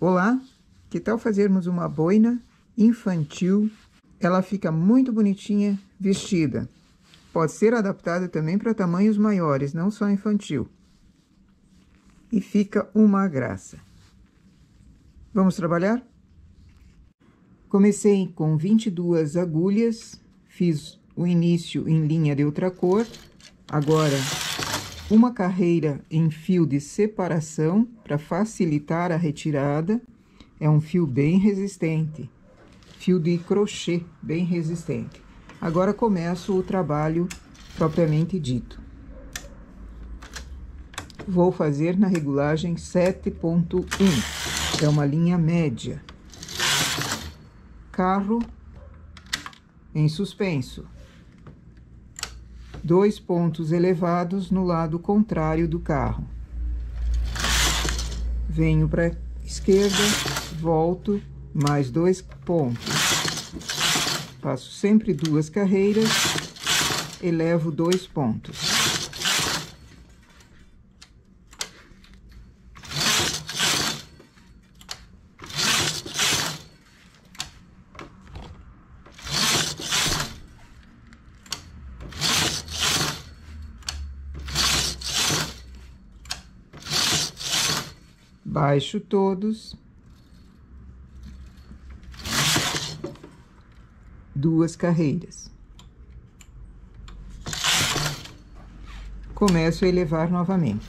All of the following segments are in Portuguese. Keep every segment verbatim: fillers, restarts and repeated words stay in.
Olá, que tal fazermos uma boina infantil? Ela fica muito bonitinha vestida. Pode ser adaptada também para tamanhos maiores, não só infantil. E fica uma graça. Vamos trabalhar? Comecei com vinte e duas agulhas, fiz o início em linha de outra cor. Agora, uma carreira em fio de separação para facilitar a retirada. É um fio bem resistente, fio de crochê bem resistente. Agora começo o trabalho propriamente dito. Vou fazer na regulagem sete ponto um, é uma linha média. Carro em suspenso. Dois pontos elevados no lado contrário do carro. Venho para a esquerda, volto, mais dois pontos. Passo sempre duas carreiras, elevo dois pontos. Baixo todos, duas carreiras. Começo a elevar novamente.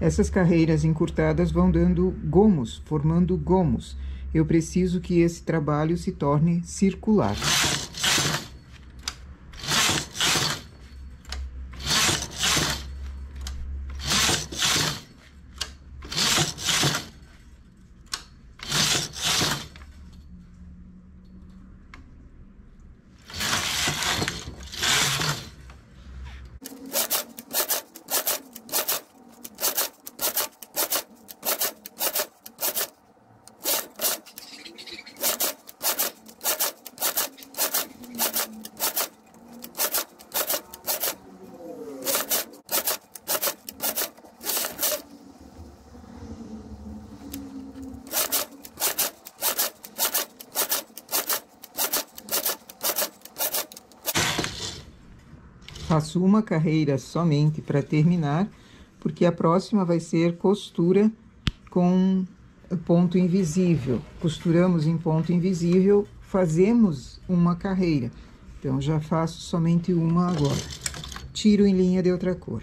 Essas carreiras encurtadas vão dando gomos, formando gomos. Eu preciso que esse trabalho se torne circular. Faço uma carreira somente para terminar, porque a próxima vai ser costura com ponto invisível. Costuramos em ponto invisível, fazemos uma carreira. Então, já faço somente uma agora. Tiro em linha de outra cor.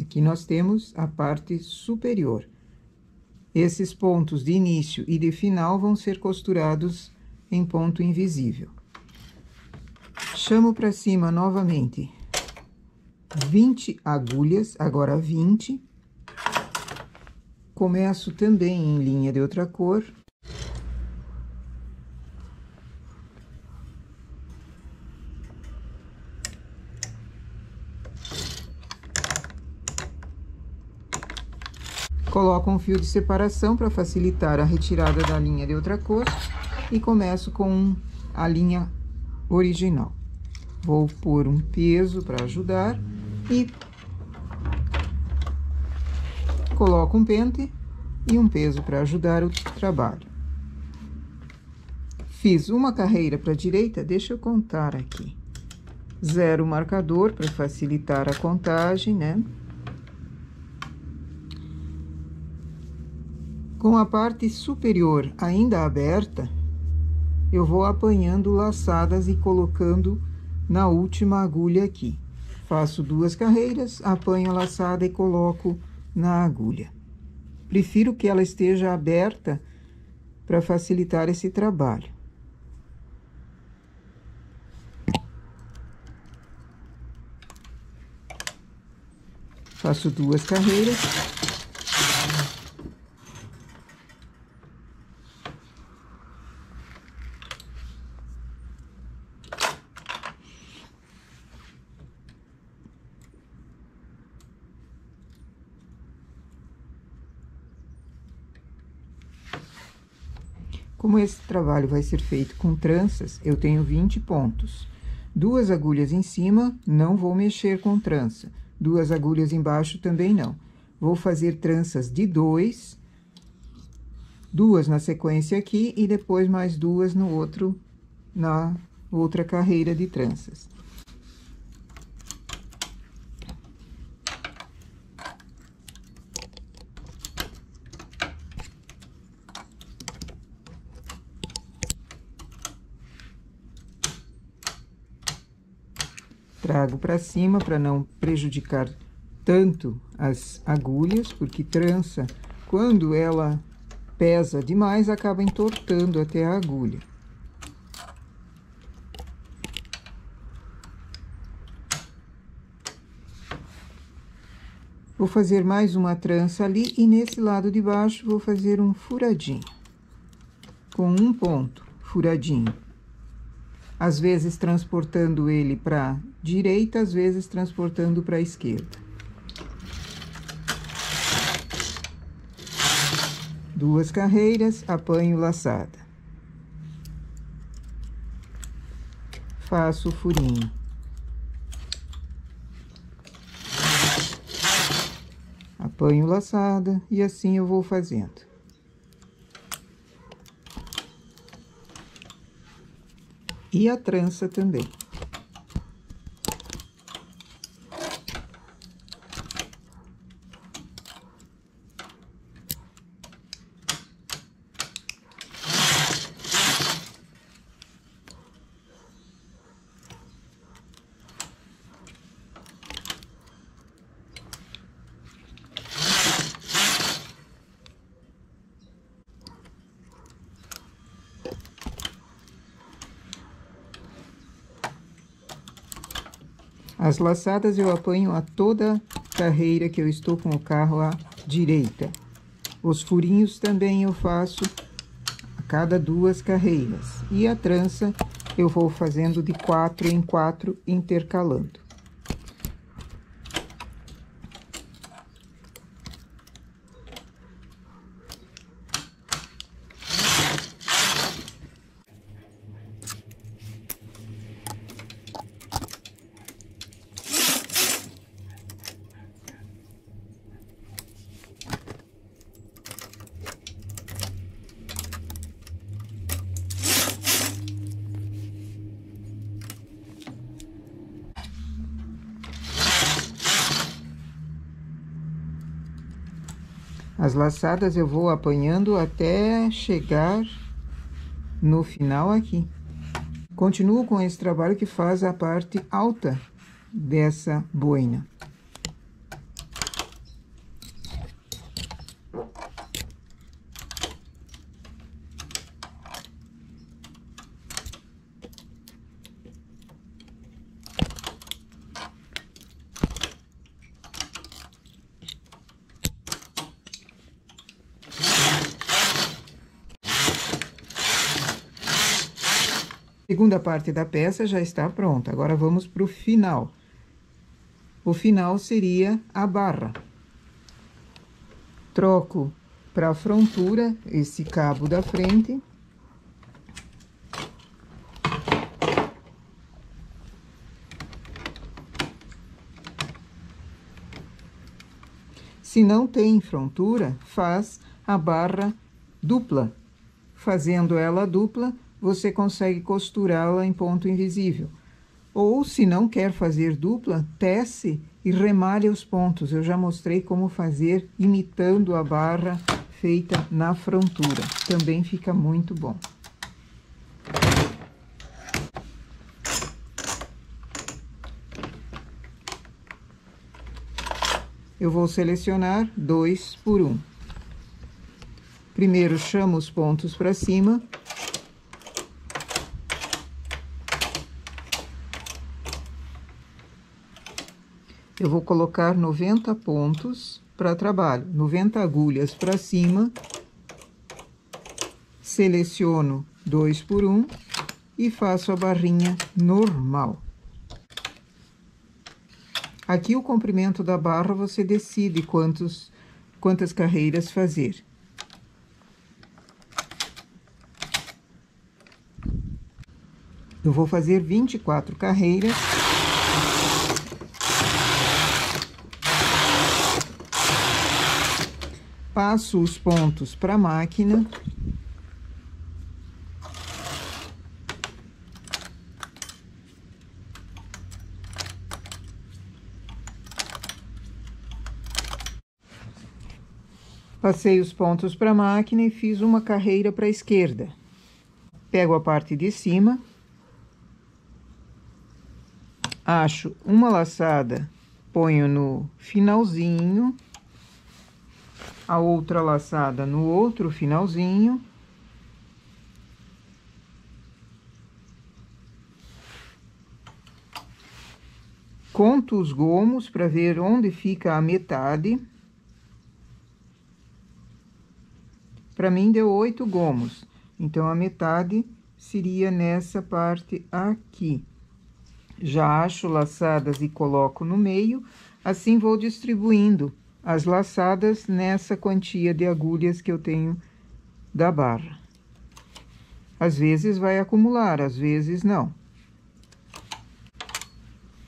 Aqui nós temos a parte superior. Esses pontos de início e de final vão ser costurados em ponto invisível. Chamo para cima novamente vinte agulhas, agora vinte. Começo também em linha de outra cor. Coloco um fio de separação para facilitar a retirada da linha de outra cor e começo com a linha original. Vou pôr um peso para ajudar e coloco um pente e um peso para ajudar o trabalho. Fiz uma carreira para a direita, deixa eu contar aqui. Zero marcador para facilitar a contagem, né? Com a parte superior ainda aberta, eu vou apanhando laçadas e colocando na última agulha aqui. Faço duas carreiras, apanho a laçada e coloco na agulha. Prefiro que ela esteja aberta para facilitar esse trabalho. Faço duas carreiras. Como esse trabalho vai ser feito com tranças, eu tenho vinte pontos. Duas agulhas em cima, não vou mexer com trança. Duas agulhas embaixo também não. Vou fazer tranças de dois, duas na sequência aqui e depois mais duas no outro, na outra carreira de tranças. Trago para cima para não prejudicar tanto as agulhas, porque trança, quando ela pesa demais, acaba entortando até a agulha. Vou fazer mais uma trança ali e nesse lado de baixo vou fazer um furadinho, com um ponto furadinho. Às vezes transportando ele para direita, às vezes transportando para a esquerda. Duas carreiras, apanho laçada. Faço o furinho. Apanho laçada e assim eu vou fazendo. E a trança também. As laçadas eu apanho a toda carreira que eu estou com o carro à direita. Os furinhos também eu faço a cada duas carreiras. E a trança eu vou fazendo de quatro em quatro, intercalando. As laçadas eu vou apanhando até chegar no final aqui. Continuo com esse trabalho que faz a parte alta dessa boina. A segunda parte da peça já está pronta, agora vamos para o final. O final seria a barra. Troco para a frontura esse cabo da frente. Se não tem frontura, faz a barra dupla. Fazendo ela dupla, você consegue costurá-la em ponto invisível. Ou, se não quer fazer dupla, tece e remalha os pontos. Eu já mostrei como fazer imitando a barra feita na frontura. Também fica muito bom. Eu vou selecionar dois por um. Primeiro, chamo os pontos para cima. Eu vou colocar noventa pontos para trabalho, noventa agulhas para cima, seleciono dois por um e faço a barrinha normal. Aqui o comprimento da barra você decide quantos, quantas carreiras fazer. Eu vou fazer vinte e quatro carreiras. Passo os pontos para a máquina. Passei os pontos para a máquina e fiz uma carreira para a esquerda. Pego a parte de cima, acho uma laçada, ponho no finalzinho, a outra laçada no outro finalzinho, conto os gomos para ver onde fica a metade. Para mim deu oito gomos, então a metade seria nessa parte aqui. Já acho laçadas e coloco no meio, assim vou distribuindo as laçadas nessa quantia de agulhas que eu tenho da barra. Às vezes vai acumular, às vezes não.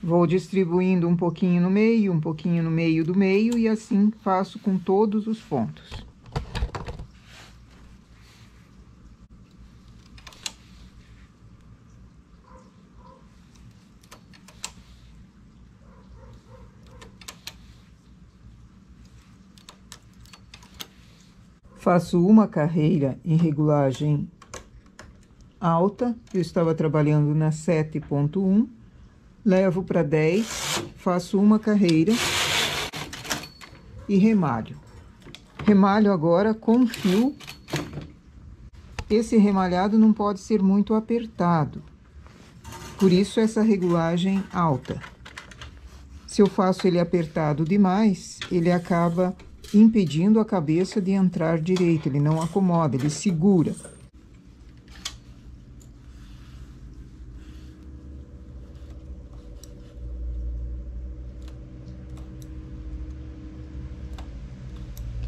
Vou distribuindo um pouquinho no meio, um pouquinho no meio do meio, e assim faço com todos os pontos. Faço uma carreira em regulagem alta, eu estava trabalhando na sete ponto um, levo para dez, faço uma carreira e remalho. Remalho agora com fio. Esse remalhado não pode ser muito apertado, por isso essa regulagem alta. Se eu faço ele apertado demais, ele acaba impedindo a cabeça de entrar direito, ele não acomoda, ele segura.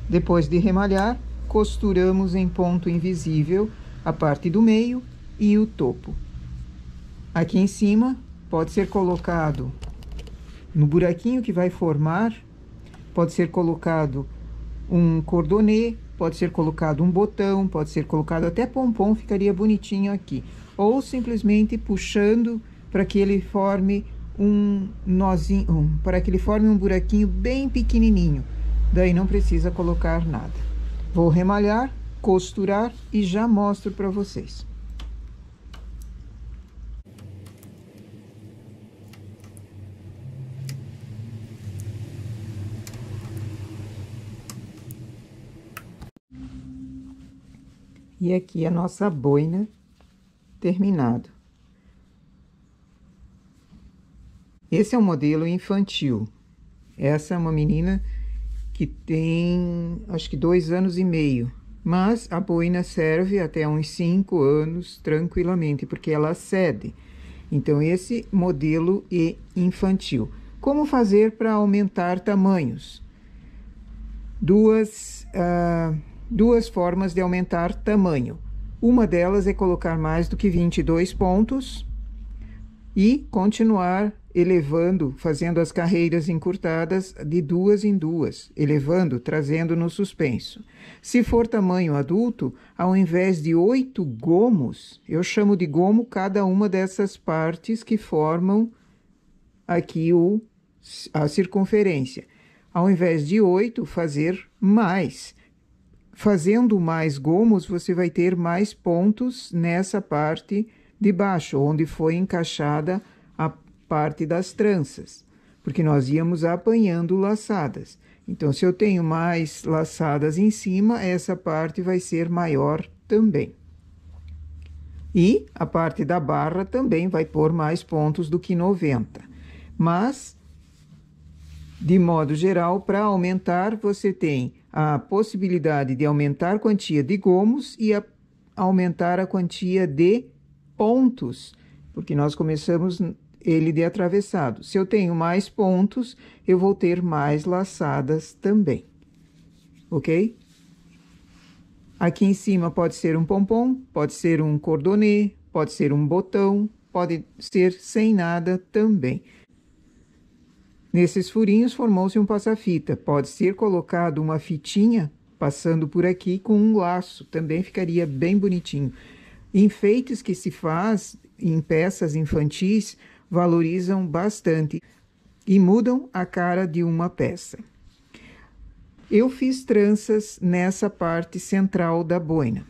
Depois de remalhar, costuramos em ponto invisível a parte do meio e o topo. Aqui em cima pode ser colocado no buraquinho que vai formar, pode ser colocado um cordonê, pode ser colocado um botão, pode ser colocado até pompom, ficaria bonitinho aqui. Ou simplesmente puxando para que ele forme um nozinho, um, para que ele forme um buraquinho bem pequenininho. Daí não precisa colocar nada. Vou remalhar, costurar e já mostro para vocês. E aqui a nossa boina terminado. Esse é um modelo infantil. Essa é uma menina que tem, acho que dois anos e meio. Mas a boina serve até uns cinco anos tranquilamente, porque ela cede. Então, esse modelo é infantil. Como fazer para aumentar tamanhos? Duas... Uh, Duas formas de aumentar tamanho. Uma delas é colocar mais do que vinte e dois pontos e continuar elevando, fazendo as carreiras encurtadas de duas em duas, elevando, trazendo no suspenso. Se for tamanho adulto, ao invés de oito gomos, eu chamo de gomo cada uma dessas partes que formam aqui o, a circunferência. Ao invés de oito, fazer mais. Fazendo mais gomos, você vai ter mais pontos nessa parte de baixo, onde foi encaixada a parte das tranças, porque nós íamos apanhando laçadas. Então, se eu tenho mais laçadas em cima, essa parte vai ser maior também. E a parte da barra também vai pôr mais pontos do que noventa. Mas, de modo geral, para aumentar, você tem a possibilidade de aumentar a quantia de gomos e a aumentar a quantia de pontos, porque nós começamos ele de atravessado. Se eu tenho mais pontos, eu vou ter mais laçadas também, ok? Aqui em cima pode ser um pompom, pode ser um cordonê, pode ser um botão, pode ser sem nada também. Nesses furinhos formou-se um passafita. Pode ser colocado uma fitinha passando por aqui com um laço. Também ficaria bem bonitinho. Enfeites que se faz em peças infantis valorizam bastante e mudam a cara de uma peça. Eu fiz tranças nessa parte central da boina.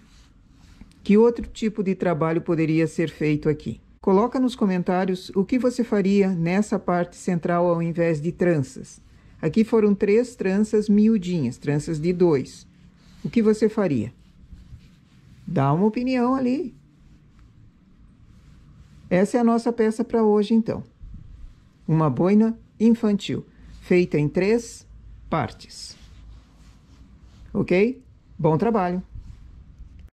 Que outro tipo de trabalho poderia ser feito aqui? Coloca nos comentários o que você faria nessa parte central ao invés de tranças. Aqui foram três tranças miudinhas, tranças de dois. O que você faria? Dá uma opinião ali. Essa é a nossa peça para hoje, então. Uma boina infantil, feita em três partes. Ok? Bom trabalho!